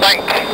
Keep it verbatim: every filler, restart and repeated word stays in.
Bank.